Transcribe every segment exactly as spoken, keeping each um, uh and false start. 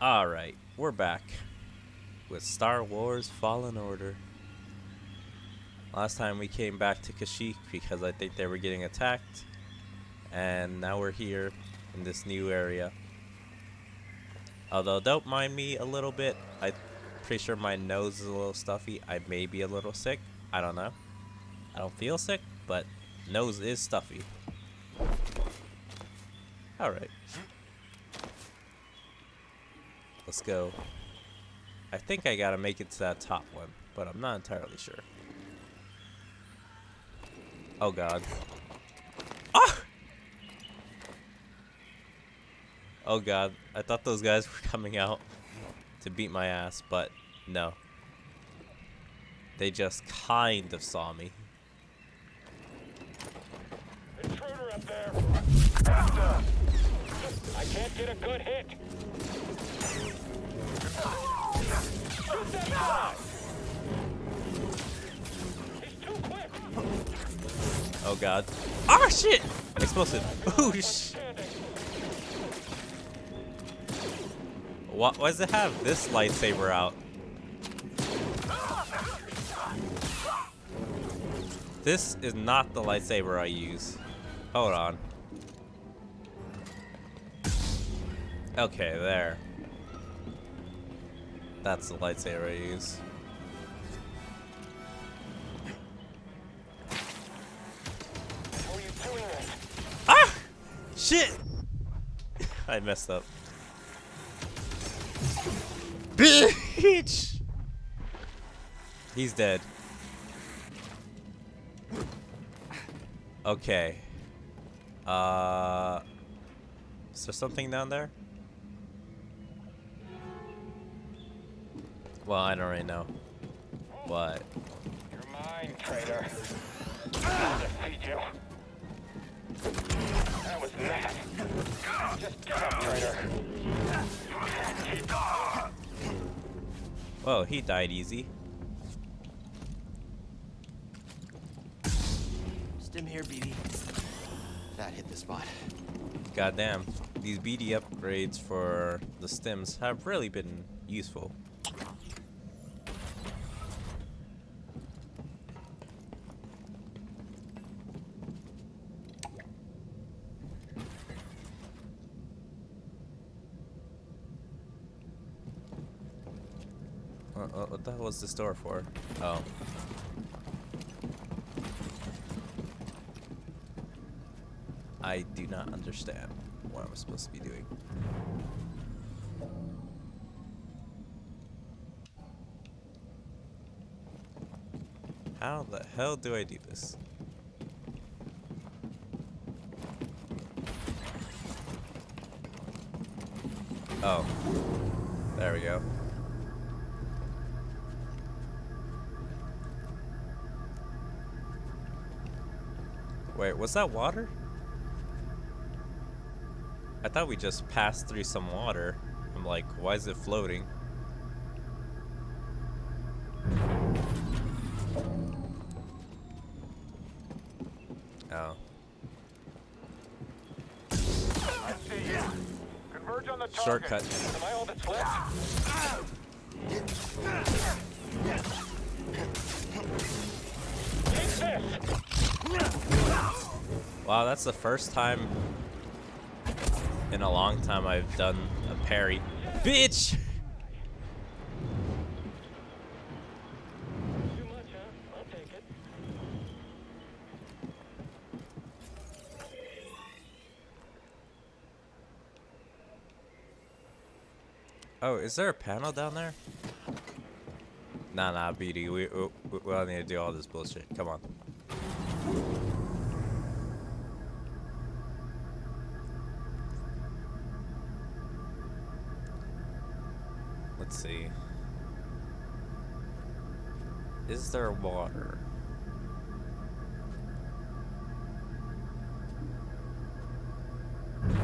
Alright, we're back with Star Wars Fallen Order. Last time we came back to Kashyyyk because I think they were getting attacked. And now we're here in this new area. Although don't mind me a little bit. I'm pretty sure my nose is a little stuffy. I may be a little sick. I don't know. I don't feel sick, but nose is stuffy. Alright. Let's go. I think I gotta make it to that top one, but I'm not entirely sure. Oh god. Ah! Oh god, I thought those guys were coming out to beat my ass, but no. They just kind of saw me. Intruder up there. I can't get a good hit. Shoot that guy! He's too quick! Oh god. Ah shit! Explosive! Ooh shit! Why does it have this lightsaber out? This is not the lightsaber I use. Hold on. Okay, there. That's the lightsaber I use. What are you doing? Ah! Shit! I messed up. Bitch! He's dead. Okay. Uh... Is there something down there? Well, I don't really know. What? You're mine, traitor. I'll defeat you. That was that. Just get up, traitor. Whoa, he died easy. Just in here, B D. That hit the spot. Goddamn. These B D upgrades for the stims have really been useful. What the hell was this door for? Oh. I do not understand what I'm supposed to be doing. How the hell do I do this? Oh. There we go. Wait, was that water? I thought we just passed through some water. I'm like, why is it floating? Oh. I see you. Converge on the target. Shortcut. Am I all that's left? Take this! Wow, that's the first time in a long time I've done a parry. Bitch! Too much, huh? I'll take it. Oh, is there a panel down there? Nah, nah, B D. We, we, we all need to do all this bullshit. Come on. Let's see. Is there water?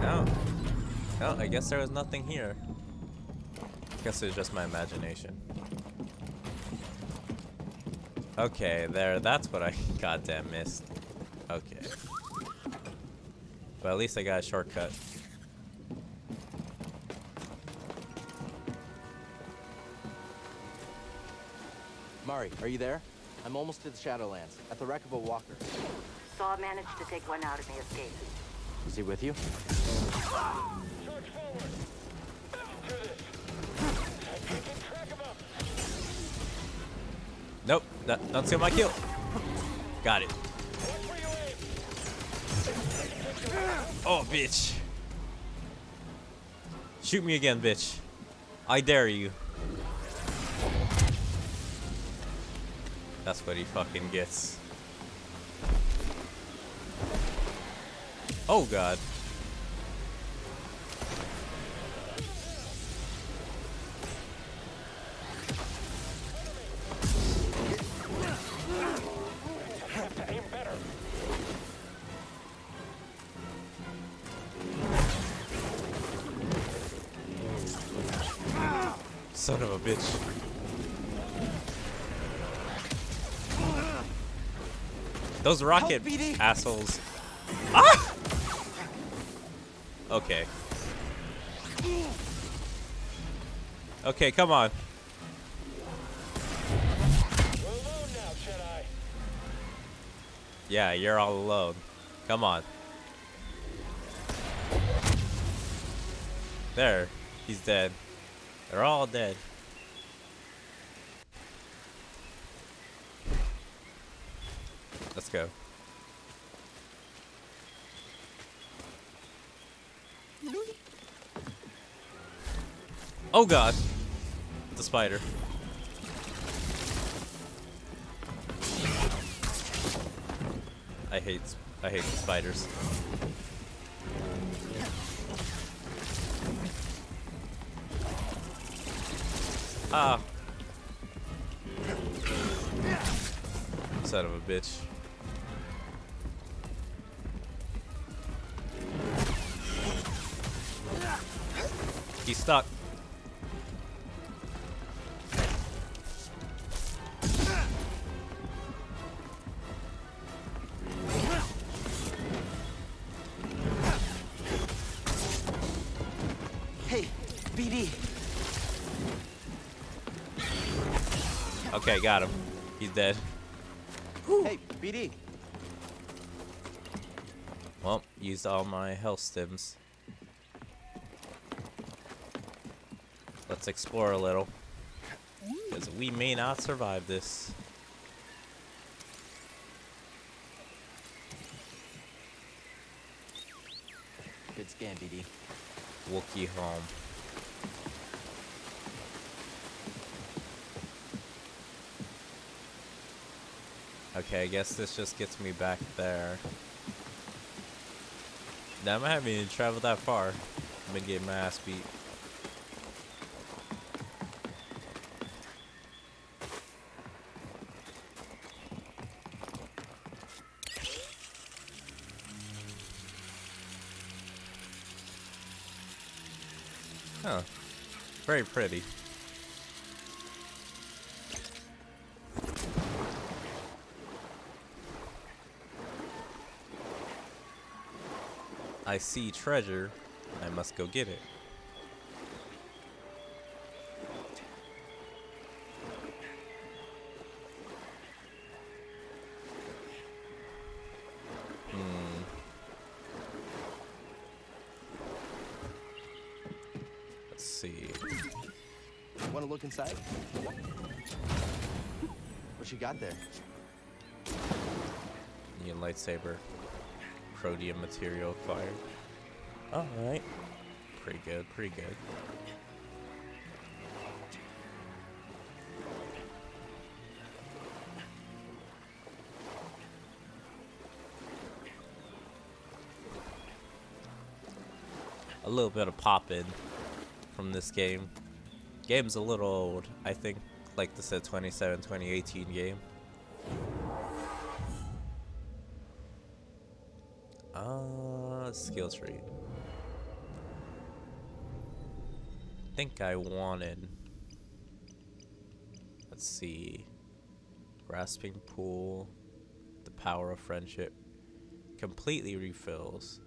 No. No, I guess there was nothing here. I guess it was just my imagination. Okay, there. That's what I goddamn missed. Okay. But at least I got a shortcut. Mari, are you there? I'm almost to the Shadowlands, at the wreck of a walker. Saw managed to take one out and he escaped. Is he with you? Charge forward! Nope, that that's my kill. Got it. Oh, bitch. Shoot me again, bitch. I dare you. That's what he fucking gets. Oh, God. Son of a bitch. Those rocket assholes. Ah! Okay. Okay, come on. We're alone now, Jedi. Yeah, you're all alone. Come on. There. He's dead. They're all dead. Let's go. Oh God, the spider. I hate, I hate the spiders. Ah. Son of a bitch. He's stuck. Hey, B D. Okay, got him. He's dead. Hey, B D. Well, used all my health stims. Let's explore a little, because we may not survive this. Good scan, B D. Wookiee home. Okay, I guess this just gets me back there. Now I'm having to travel that far. I'm gonna get my ass beat. Huh. Very pretty. I see treasure. I must go get it. Hmm. Let's see. Want to look inside? What you got there? Need a lightsaber. Protean material acquired. All right, pretty good, pretty good. A little bit of poppin' from this game. Game's a little old, I think. Like this, a twenty-seven, twenty eighteen game. Uh, skill tree. I think I wanted. Let's see. Grasping pool. The power of friendship. Completely refills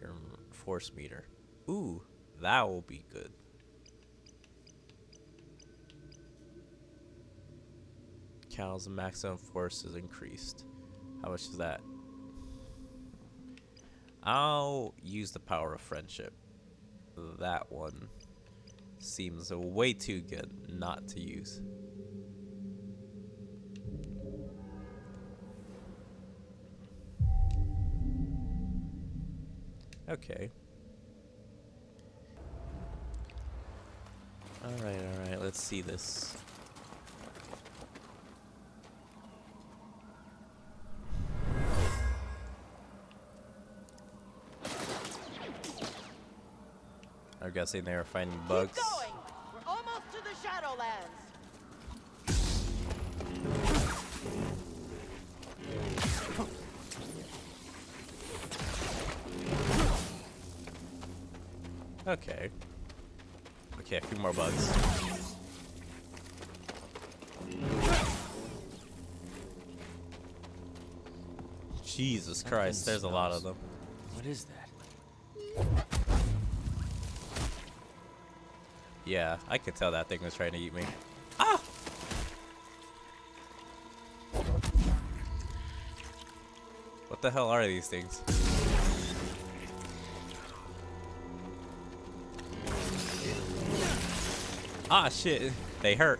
your force meter. Ooh, that will be good. cows, the maximum force is increased. How much is that? I'll use the power of friendship. That one seems way too good not to use. Okay. Alright, alright, let's see this. I'm guessing they were finding bugs. Keep going. We're almost to the Shadowlands. Okay. Okay, a few more bugs. Jesus Christ, there's a lot of them. What is that? Yeah, I could tell that thing was trying to eat me. Ah! What the hell are these things? Ah, shit. They hurt.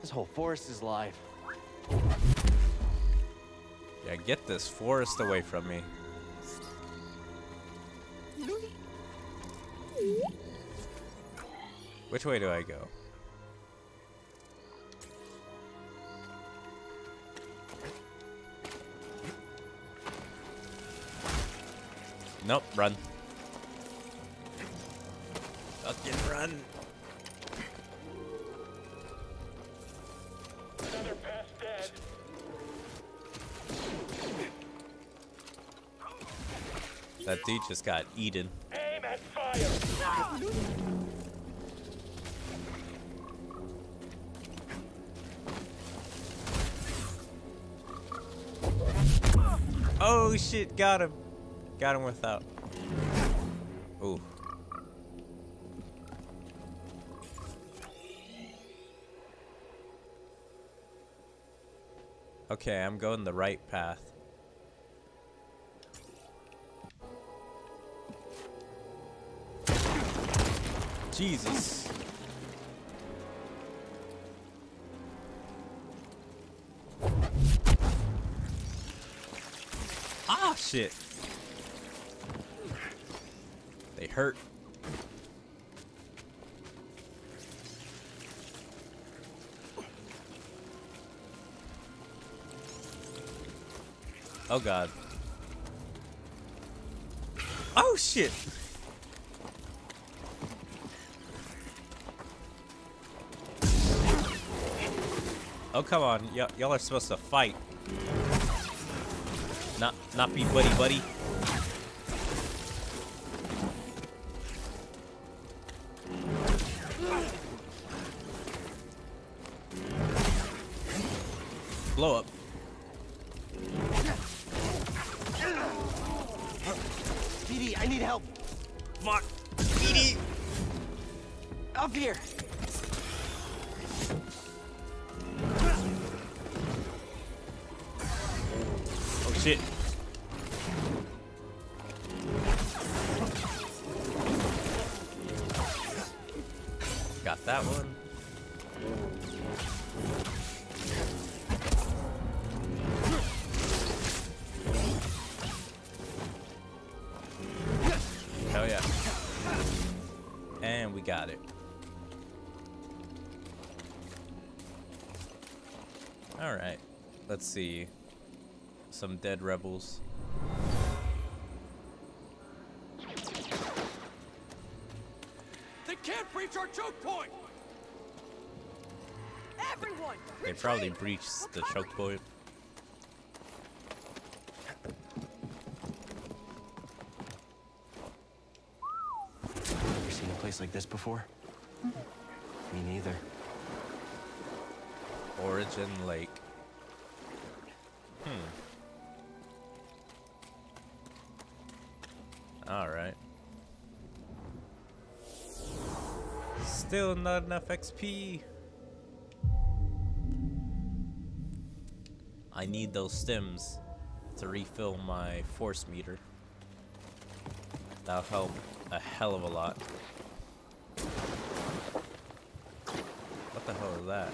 This whole forest is live. Yeah, get this forest away from me. Which way do I go? Nope, run. Fucking run. Another pass dead. That dude just got eaten. Aim at fire. Oh shit, got him. Got him without. Ooh. Okay, I'm going the right path. Jesus. Ah, shit. They hurt. Oh god. Oh shit. Oh come on, y'all are supposed to fight. Not not be buddy buddy. Blow up. B D, I need help. Fuck. B D. Up here. Oh shit. Got that one. Got it. All right. Let's see. Some dead rebels. They can't breach our choke point. Everyone. They probably breached the choke point. Like this before? Mm-hmm. Me neither. Origin Lake. Hmm. Alright. Still not enough X P. I need those stems to refill my force meter. That'll help a hell of a lot. What the hell is that?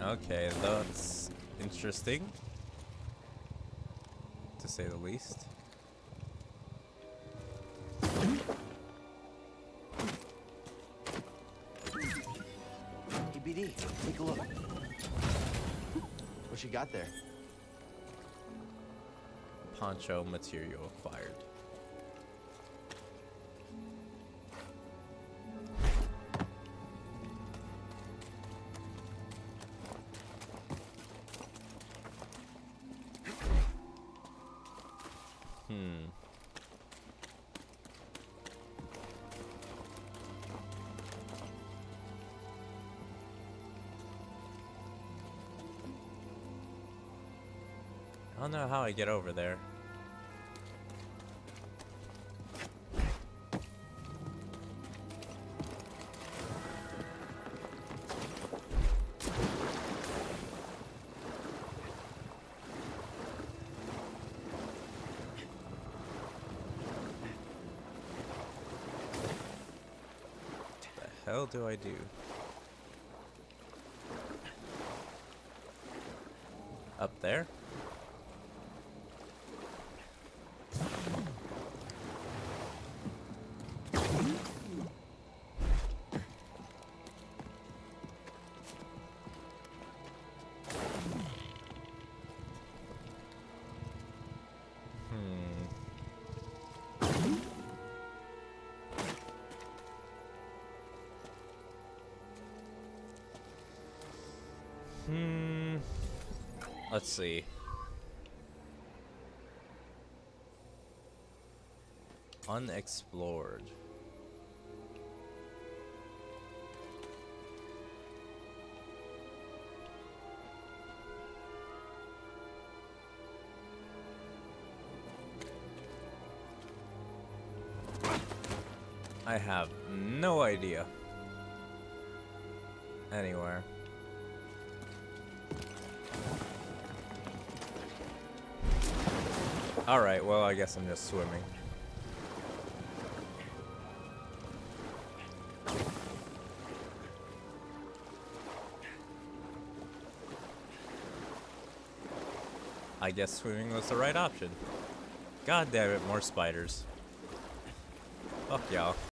Okay, that's interesting, to say the least. Hey B D, take a look. What you got there? Poncho material acquired. I don't know how I get over there. What the hell do I do? Up there? Hmm. Let's see. Unexplored. I have no idea. Anywhere. Alright, well, I guess I'm just swimming. I guess swimming was the right option. God damn it, more spiders. Fuck y'all.